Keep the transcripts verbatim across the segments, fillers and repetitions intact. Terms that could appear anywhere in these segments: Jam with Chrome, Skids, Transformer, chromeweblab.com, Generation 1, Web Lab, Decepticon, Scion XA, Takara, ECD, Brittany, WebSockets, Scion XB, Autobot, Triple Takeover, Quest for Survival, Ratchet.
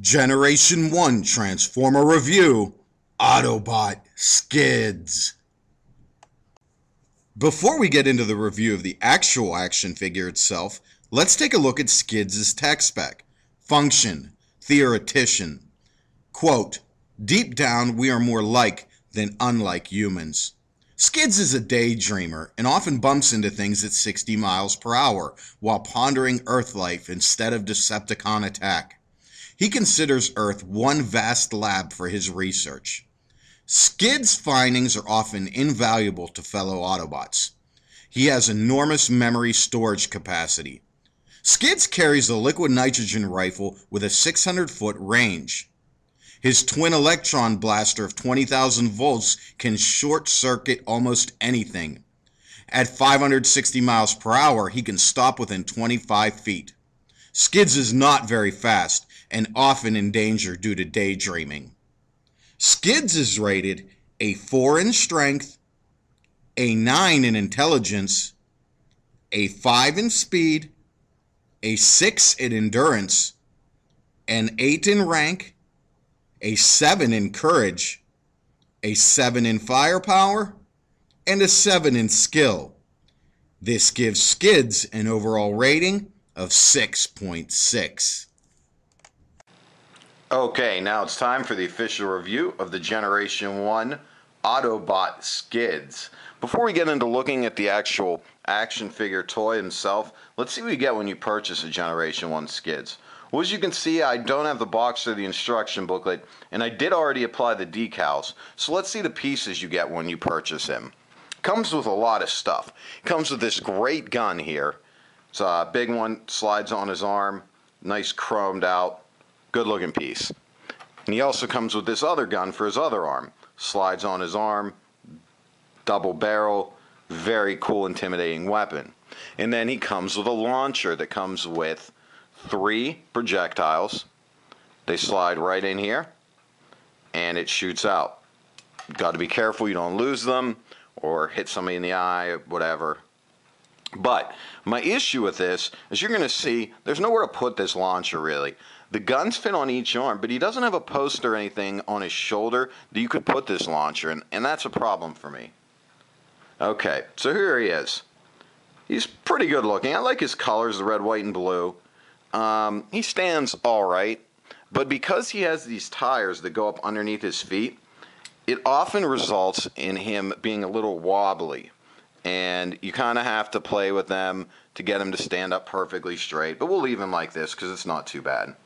Generation one Transformer Review, Autobot Skids. Before we get into the review of the actual action figure itself, let's take a look at Skids' tech spec. Function, theoretician. Quote, deep down we are more like than unlike humans. Skids is a daydreamer and often bumps into things at sixty miles per hour while pondering Earth life instead of Decepticon attack. He considers Earth one vast lab for his research. Skid's findings are often invaluable to fellow Autobots. He has enormous memory storage capacity. Skids carries a liquid nitrogen rifle with a six hundred foot range. His twin electron blaster of twenty thousand volts can short-circuit almost anything. At five hundred sixty miles per hour, he can stop within twenty-five feet. Skids is not very fast and often in danger due to daydreaming. Skids is rated a four in strength, a nine in intelligence, a five in speed, a six in endurance, an eight in rank, a seven in courage, a seven in firepower, and a seven in skill. This gives Skids an overall rating of six point six. Okay, now it's time for the official review of the Generation one Autobot Skids. Before we get into looking at the actual action figure toy himself, let's see what you get when you purchase a Generation one Skids. Well, as you can see, I don't have the box or the instruction booklet, and I did already apply the decals, so let's see the pieces you get when you purchase him. Comes with a lot of stuff. Comes with this great gun here. It's a big one, slides on his arm, nice chromed out. Good looking piece. And he also comes with this other gun for his other arm. Slides on his arm, double barrel, very cool, intimidating weapon. And then he comes with a launcher that comes with three projectiles. They slide right in here and it shoots out. Got to be careful you don't lose them or hit somebody in the eye or whatever. But my issue with this is you're going to see there's nowhere to put this launcher really. The guns fit on each arm, but he doesn't have a post or anything on his shoulder that you could put this launcher in, and that's a problem for me. Okay, so here he is. He's pretty good looking. I like his colors, the red, white, and blue. Um, he stands all right, but because he has these tires that go up underneath his feet, it often results in him being a little wobbly. And you kind of have to play with them to get him to stand up perfectly straight. But we'll leave him like this because it's not too bad.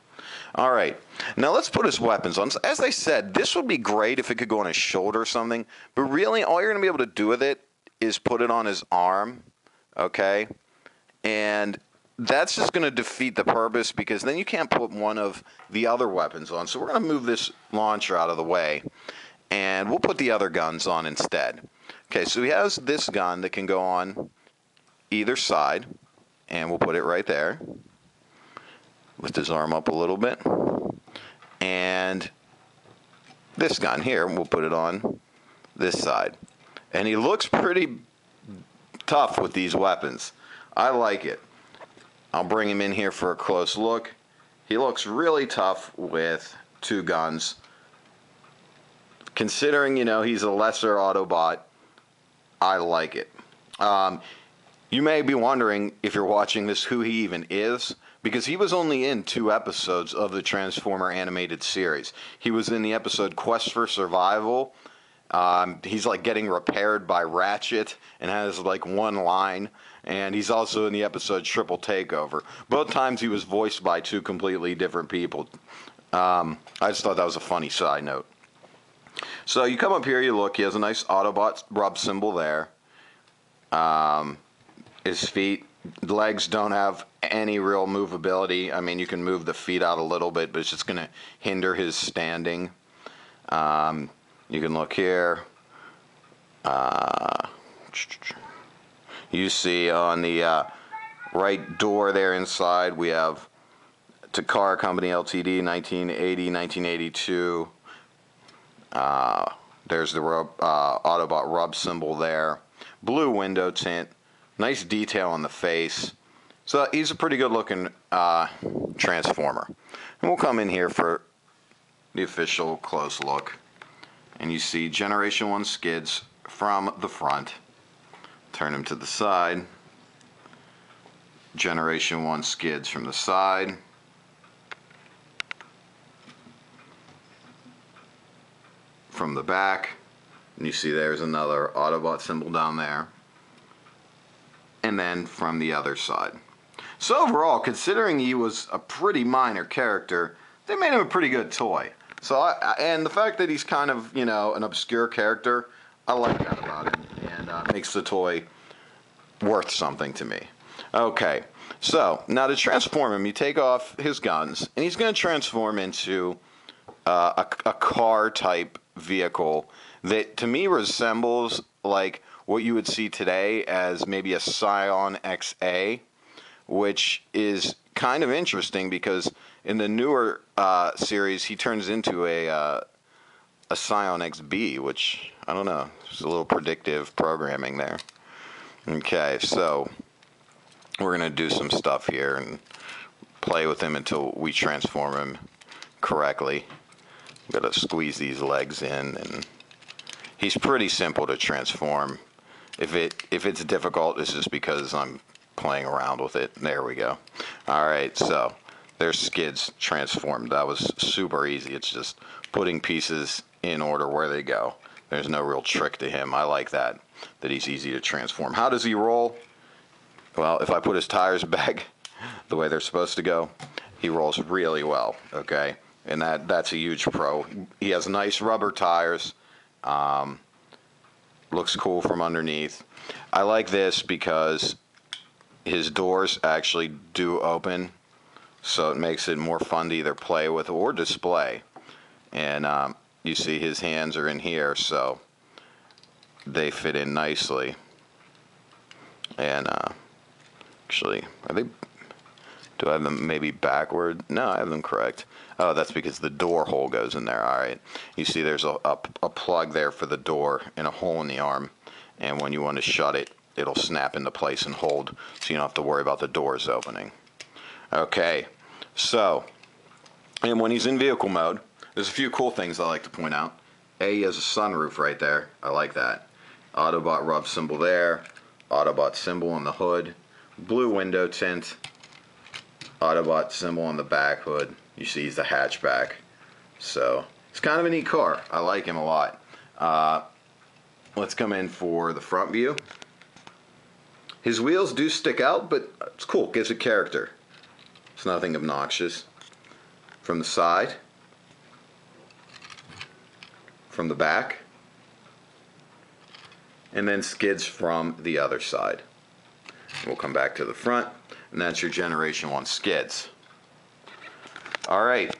All right, now let's put his weapons on. As I said, this would be great if it could go on his shoulder or something, but really all you're going to be able to do with it is put it on his arm, okay? And that's just going to defeat the purpose because then you can't put one of the other weapons on. So we're going to move this launcher out of the way, and we'll put the other guns on instead. Okay, so he has this gun that can go on either side, and we'll put it right there. Lift his arm up a little bit, and this gun here, we'll put it on this side. And he looks pretty tough with these weapons. I like it. I'll bring him in here for a close look. He looks really tough with two guns. Considering, you know, he's a lesser Autobot, I like it. Um, you may be wondering, if you're watching this, who he even is, because he was only in two episodes of the Transformer animated series. He was in the episode Quest for Survival. Um, he's like getting repaired by Ratchet and has like one line. And he's also in the episode Triple Takeover. Both times he was voiced by two completely different people. Um, I just thought that was a funny side note. So you come up here, you look, he has a nice Autobot rub symbol there. Um, his feet, legs don't have any real movability. I mean, you can move the feet out a little bit, but it's just going to hinder his standing. Um, you can look here. Uh, you see on the uh, right door there inside, we have Takara Company L T D, nineteen eighty, nineteen eighty-two. Uh, there's the rub, uh, Autobot rub symbol there. Blue window tint. Nice detail on the face. So he's a pretty good looking uh, Transformer. We'll come in here for the official close look. And you see Generation one skids from the front. Turn them to the side. Generation one skids from the side. From the back. And you see there's another Autobot symbol down there. And then from the other side. So overall, considering he was a pretty minor character, they made him a pretty good toy. So I, and the fact that he's kind of, you know, an obscure character, I like that about him, and uh, makes the toy worth something to me. Okay, so now to transform him, you take off his guns, and he's going to transform into uh, a, a car-type vehicle that, to me, resembles like what you would see today as maybe a Scion X A, which is kind of interesting because in the newer uh, series, he turns into a uh, a Scion X B, which, I don't know, it's a little predictive programming there. Okay, so we're going to do some stuff here and play with him until we transform him correctly. We've got to squeeze these legs in, and he's pretty simple to transform. If it if it's difficult, it's just because I'm playing around with it. There we go. All right, so there's skids transformed. That was super easy. It's just putting pieces in order where they go. There's no real trick to him. I like that, that he's easy to transform. How does he roll? Well, if I put his tires back the way they're supposed to go, he rolls really well, okay? And that, that's a huge pro. He has nice rubber tires. Um, looks cool from underneath. I like this because his doors actually do open, so it makes it more fun to either play with or display. And um, you see his hands are in here, so they fit in nicely. And uh, actually, are they? Do I have them maybe backward? No, I have them correct. Oh, that's because the door hole goes in there. All right. You see there's a, a, a plug there for the door and a hole in the arm. And when you want to shut it, it'll snap into place and hold, so you don't have to worry about the doors opening. Okay, so, and when he's in vehicle mode, there's a few cool things I like to point out. A, he has a sunroof right there. I like that. Autobot rub symbol there. Autobot symbol on the hood. Blue window tint. Autobot symbol on the back hood. You see he's the hatchback. So, it's kind of a neat car. I like him a lot. Uh, let's come in for the front view. His wheels do stick out, but it's cool. Gives it character. It's nothing obnoxious. From the side. From the back. And then skids from the other side. We'll come back to the front. And that's your Generation one skids. Alright.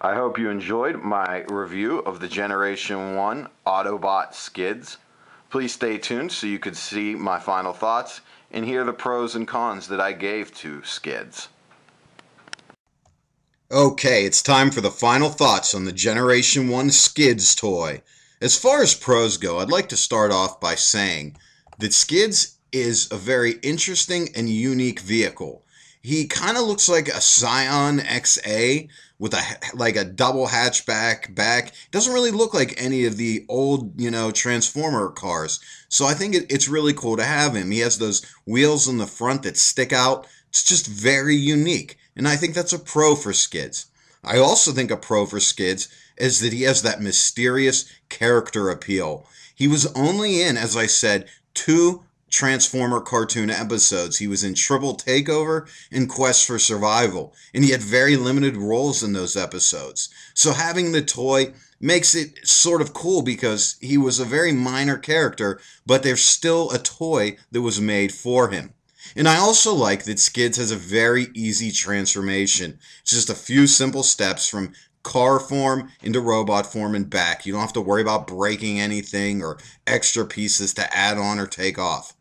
I hope you enjoyed my review of the Generation one Autobot skids. Please stay tuned so you could see my final thoughts and hear the pros and cons that I gave to skids. Okay, it's time for the final thoughts on the Generation one Skids toy. As far as pros go, I'd like to start off by saying that Skids is a very interesting and unique vehicle. He kind of looks like a Scion X A with a like a double hatchback back. Doesn't really look like any of the old, you know, Transformer cars. So I think it, it's really cool to have him. He has those wheels in the front that stick out. It's just very unique. And I think that's a pro for Skids. I also think a pro for Skids is that he has that mysterious character appeal. He was only in, as I said, two Transformer cartoon episodes. He was in Triple Takeover and Quest for Survival, and he had very limited roles in those episodes. So having the toy makes it sort of cool because he was a very minor character, but there's still a toy that was made for him. And I also like that Skids has a very easy transformation. It's just a few simple steps from car form into robot form and back. You don't have to worry about breaking anything or extra pieces to add on or take off.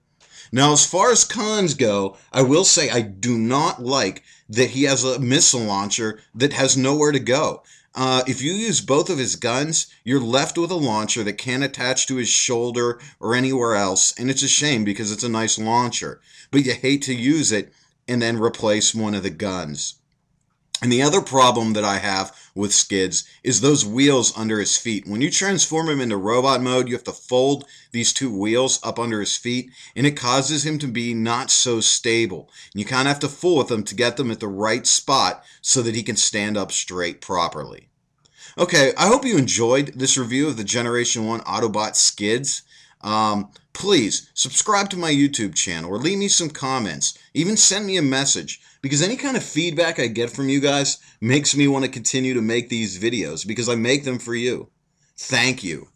Now, as far as cons go, I will say I do not like that he has a missile launcher that has nowhere to go. Uh, if you use both of his guns, you're left with a launcher that can't attach to his shoulder or anywhere else, and it's a shame because it's a nice launcher, but you hate to use it and then replace one of the guns. And the other problem that I have with Skids is those wheels under his feet. When you transform him into robot mode, you have to fold these two wheels up under his feet, and it causes him to be not so stable. And you kind of have to fool with him to get them at the right spot so that he can stand up straight properly. Okay, I hope you enjoyed this review of the Generation one Autobot Skids. Um, please subscribe to my YouTube channel or leave me some comments. Even send me a message, because any kind of feedback I get from you guys makes me want to continue to make these videos, because I make them for you. Thank you.